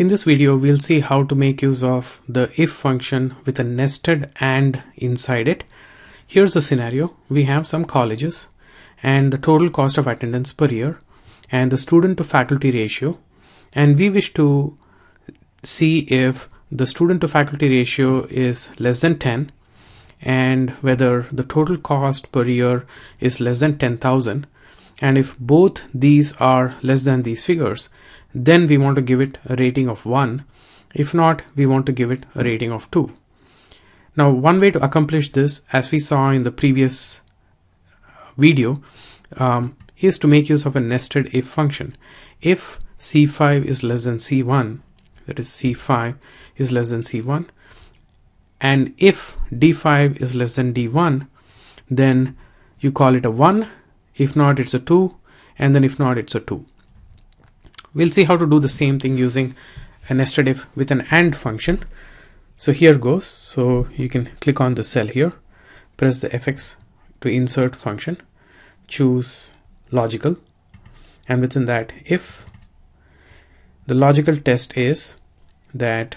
In this video, we'll see how to make use of the if function with a nested AND inside it. Here's the scenario. We have some colleges and the total cost of attendance per year and the student to faculty ratio. And we wish to see if the student to faculty ratio is less than 10 and whether the total cost per year is less than 10,000. And if both these are less than these figures, then we want to give it a rating of 1. If not, we want to give it a rating of 2. Now, one way to accomplish this, as we saw in the previous video, is to make use of a nested if function. If C5 is less than C1, that is C5 is less than C1, and if D5 is less than D1, then you call it a 1. If not, it's a 2, and then if not, it's a 2. We'll see how to do the same thing using a nested if with an AND function. So here goes. So you can click on the cell here, press the FX to insert function, choose logical, and within that if, the logical test is that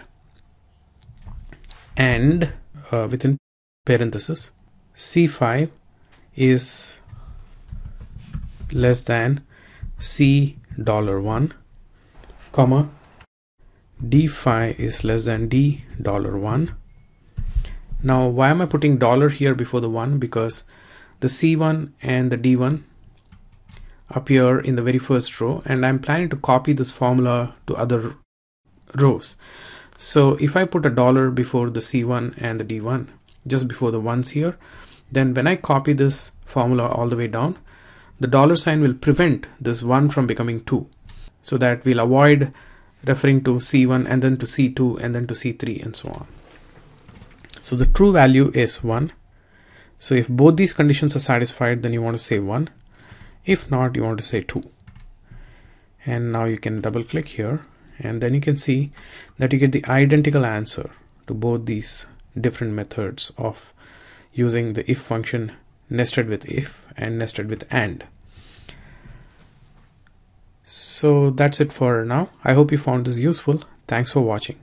AND within parenthesis C5 is less than C$1, comma, D5 is less than D$1. Now, why am I putting dollar here before the 1? Because the C1 and the D1 appear in the very first row, and I'm planning to copy this formula to other rows. So if I put a dollar before the C1 and the D1, just before the ones here, then when I copy this formula all the way down, the dollar sign will prevent this 1 from becoming 2, so that we'll avoid referring to C1 and then to C2 and then to C3 and so on. So the true value is 1. So if both these conditions are satisfied, then you want to say 1. If not, you want to say 2. And now you can double click here, and then you can see that you get the identical answer to both these different methods of using the if function nested with if and nested with AND. So that's it for now. I hope you found this useful. Thanks for watching.